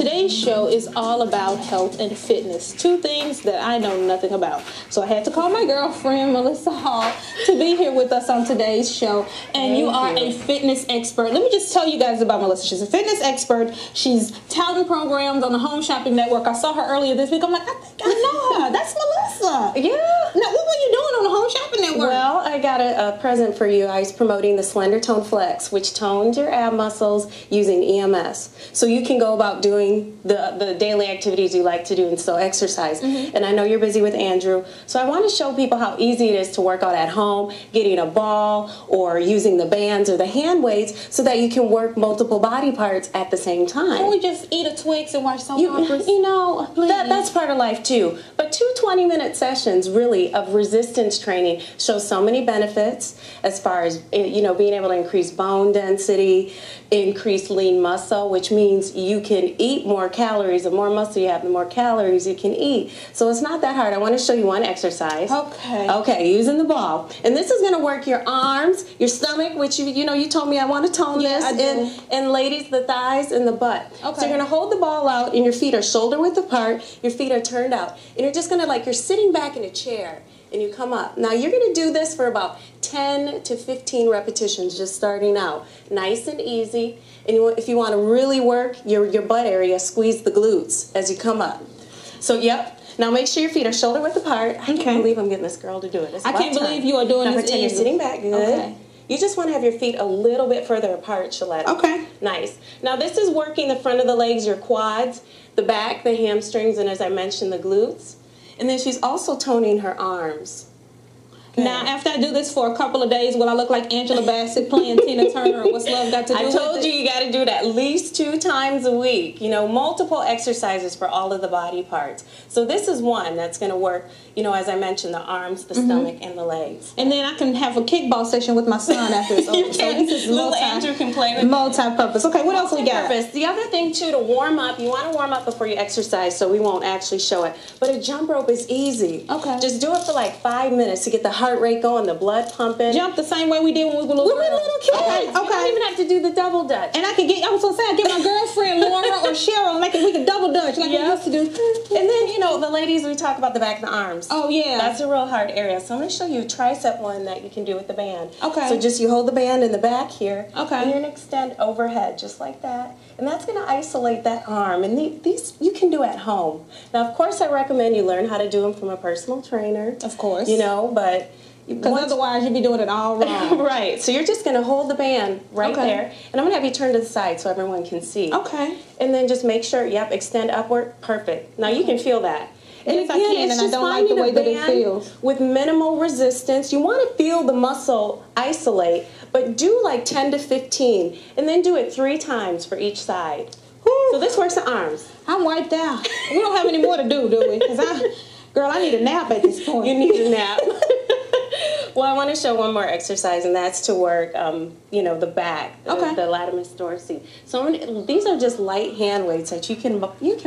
Today's show is all about health and fitness, two things that I know nothing about. So I had to call my girlfriend, Melissa Hall, to be here with us on today's show. And you are a fitness expert. Let me just tell you guys about Melissa. She's a fitness expert. She's touting programs on the Home Shopping Network. I saw her earlier this week. I'm like, I think I know her. That's Melissa. Yeah. Now, what were you doing on the Home Shopping Network? Well, I got a present for you. I was promoting the Slender Tone Flex, which tones your ab muscles using EMS. So you can go about doing the daily activities you like to do and still exercise. Mm-hmm. And I know you're busy with Andrew, so I want to show people how easy it is to work out at home, getting a ball or using the bands or the hand weights so that you can work multiple body parts at the same time. Can we just eat a Twix and watch soap operas? You know, that's part of life too. But two 20-minute sessions really of resistance training show so many benefits as far as, you know, being able to increase bone density, increase lean muscle, which means you can eat more calories. The more muscle you have, the more calories you can eat. So it's not that hard. I want to show you one exercise. Okay. Okay, using the ball. And this is going to work your arms, your stomach, which you know you told me I want to tone this. And ladies, the thighs and the butt. Okay. So you're going to hold the ball out and your feet are shoulder width apart, your feet are turned out. And you're just going to, like, you're sitting back in a chair and you come up. Now you're going to do this for about 10 to 15 repetitions, just starting out. Nice and easy. And if you want to really work your butt area, squeeze the glutes as you come up. So, yep. Now make sure your feet are shoulder width apart. I can't believe I'm getting this girl to do it. I can't believe you are doing this easy. You're sitting back. Good. Okay. You just want to have your feet a little bit further apart, Sheletta. Okay. Nice. Now this is working the front of the legs, your quads, the back, the hamstrings, and as I mentioned, the glutes. And then she's also toning her arms. Okay. Now, after I do this for a couple of days, will I look like Angela Bassett playing Tina Turner? Or what's love got to do with it? I told you, you got to do it at least 2 times a week. You know, multiple exercises for all of the body parts. So this is one that's going to work, you know, as I mentioned, the arms, the stomach, and the legs. And then I can have a kickball session with my son after it's over. So this is Andrew can play with multi-purpose. Okay, what else we got? The other thing, too, to warm up, you want to warm up before you exercise so we won't actually show it. But a jump rope is easy. Okay. Just do it for like 5 minutes to get the heart rate going, the blood pumping. Jump the same way we did when we were little kids. Okay, okay. You don't even have to do the double dutch. And I can get, I was gonna say, I get my girlfriend Laura or Cheryl, like we can double dutch like we used to do. And then, you know, the ladies, we talk about the back of the arms. Oh yeah, that's a real hard area. So I'm gonna show you a tricep one that you can do with the band. Okay. So just you hold the band in the back here. Okay. And you're gonna extend overhead just like that, and that's gonna isolate that arm. And these you can do at home. Now, of course, I recommend you learn how to do them from a personal trainer. Of course. You know, but. Because otherwise you'd be doing it all wrong. Right. So you're just going to hold the band right there. And I'm going to have you turn to the side so everyone can see. Okay. And then just make sure, extend upward. Perfect. Now you can feel that. And yes, again, and I don't like the way that it feels. With minimal resistance, you want to feel the muscle isolate, but do like 10 to 15. And then do it 3 times for each side. Whew. So this works the arms. I'm wiped out. We don't have any more to do we? Because I need a nap at this point. You need a nap. Well, I want to show one more exercise, and that's to work, you know, the back, the latissimus dorsi. So these are just light hand weights that you can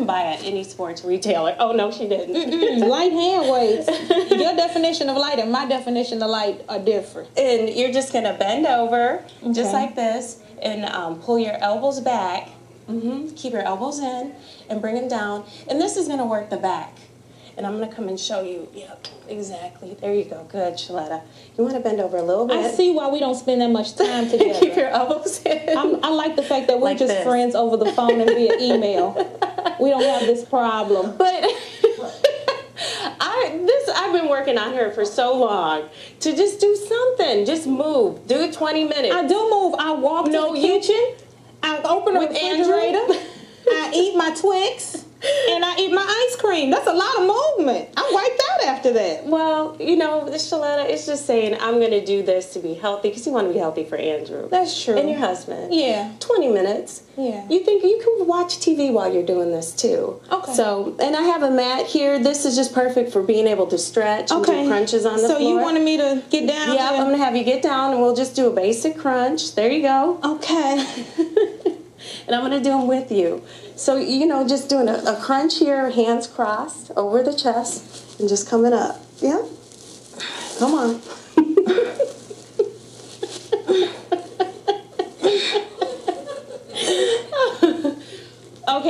buy at any sports retailer. Oh no, she didn't. Light hand weights. Your definition of light and my definition of light are different. And you're just gonna bend over, just like this, and pull your elbows back. Keep your elbows in and bring them down. And this is gonna work the back. And I'm going to come and show you. Yep, exactly. There you go. Good, Sheletta. You want to bend over a little bit. I see why we don't spend that much time together. Keep your elbows in. I like the fact that we're like just friends over the phone and via email. We don't have this problem. But I've been working on her for so long to just do something. Just move. Do 20 minutes. I do move. I walk to the kitchen. I open the refrigerator. I eat my Twix. And I eat my ice cream. That's a lot of movement. I'm wiped out after that. Well, you know, Sheletta is just saying, I'm going to do this to be healthy, because you want to be healthy for Andrew. That's true. And your husband. Yeah. 20 minutes. Yeah. You think you can watch TV while you're doing this, too. Okay. So, and I have a mat here. This is just perfect for being able to stretch and do crunches on the floor. So you wanted me to get down? Yeah, I'm going to have you get down, and we'll just do a basic crunch. There you go. Okay. And I'm going to do them with you. So, you know, just doing a crunch here, hands crossed over the chest, and just coming up. Yeah? Come on.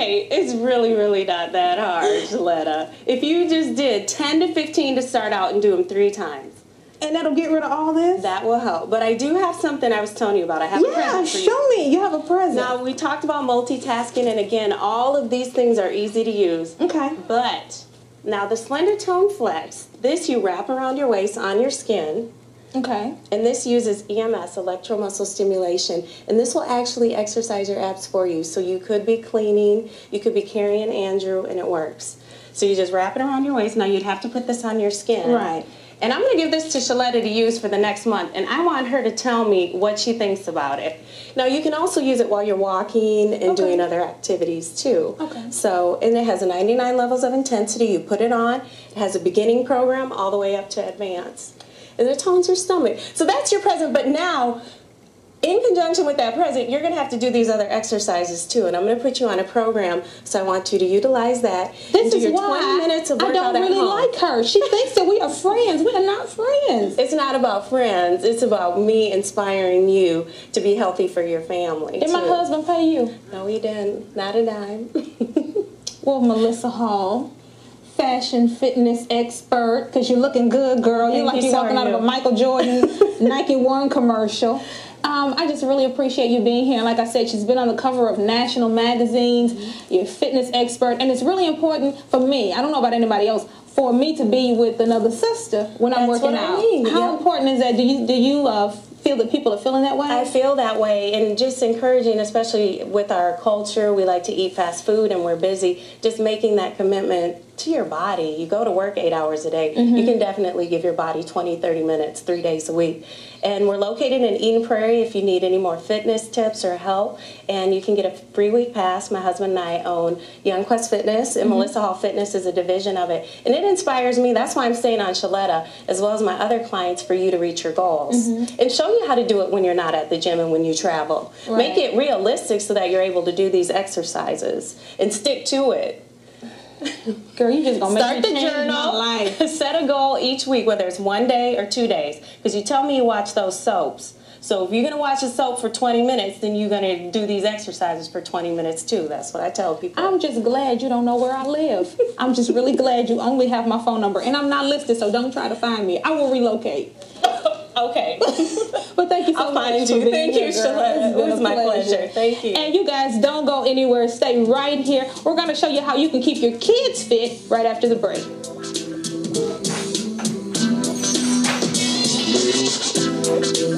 Hey, it's really, really not that hard, Sheletta. If you just did 10 to 15 to start out and do them 3 times. And that'll get rid of all this? That will help. But I do have something I was telling you about. I have a present for you. Yeah, show me. You have a present. Now, we talked about multitasking, and again, all of these things are easy to use. Okay. But now the Slender Tone Flex, this you wrap around your waist on your skin. Okay. And this uses EMS, electromuscle stimulation, and this will actually exercise your abs for you. So you could be cleaning, you could be carrying Andrew, and it works. So you just wrap it around your waist. Now you'd have to put this on your skin. Right. And I'm going to give this to Sheletta to use for the next month, and I want her to tell me what she thinks about it. Now, you can also use it while you're walking and doing other activities, too. Okay. So, and it has a 99 levels of intensity. You put it on. It has a beginning program all the way up to advanced. And it tones your stomach. So that's your present. But now, in conjunction with that present, you're going to have to do these other exercises too. And I'm going to put you on a program, so I want you to utilize that. This is why 20 minutes of workout I don't really like her. She thinks that we are friends. We are not friends. It's not about friends. It's about me inspiring you to be healthy for your family. Did my husband pay you? No, he didn't. Not a dime. Well, Melissa Hall, fashion fitness expert, because you're looking good, girl. You're like you're walking out of a Michael Jordan Nike One commercial. I just really appreciate you being here. And like I said, she's been on the cover of national magazines. You're a fitness expert, and it's really important for me. I don't know about anybody else. For me to be with another sister when I'm working out. How important is that? Do you feel that people are feeling that way? I feel that way, and just encouraging, especially with our culture, we like to eat fast food and we're busy, just making that commitment to your body. You go to work 8 hours a day. Mm-hmm. You can definitely give your body 20, 30 minutes, 3 days a week. And we're located in Eden Prairie if you need any more fitness tips or help. And you can get a free 1-week pass. My husband and I own Young Quest Fitness, and Melissa Hall Fitness is a division of it. And it inspires me. That's why I'm staying on Sheletta, as well as my other clients, for you to reach your goals. Mm-hmm. And show you how to do it when you're not at the gym and when you travel. Right. Make it realistic so that you're able to do these exercises and stick to it. Girl, you just gonna start the journal. Life. Set a goal each week, whether it's 1 day or 2 days, because you tell me you watch those soaps. So if you're gonna watch a soap for 20 minutes, then you're gonna do these exercises for 20 minutes too. That's what I tell people. I'm just glad you don't know where I live. I'm just really glad you only have my phone number, and I'm not listed, so don't try to find me. I will relocate. Okay. But thank you so much for being here, Sheletta. It was my pleasure. Thank you. And you guys, don't go anywhere. Stay right here. We're going to show you how you can keep your kids fit right after the break.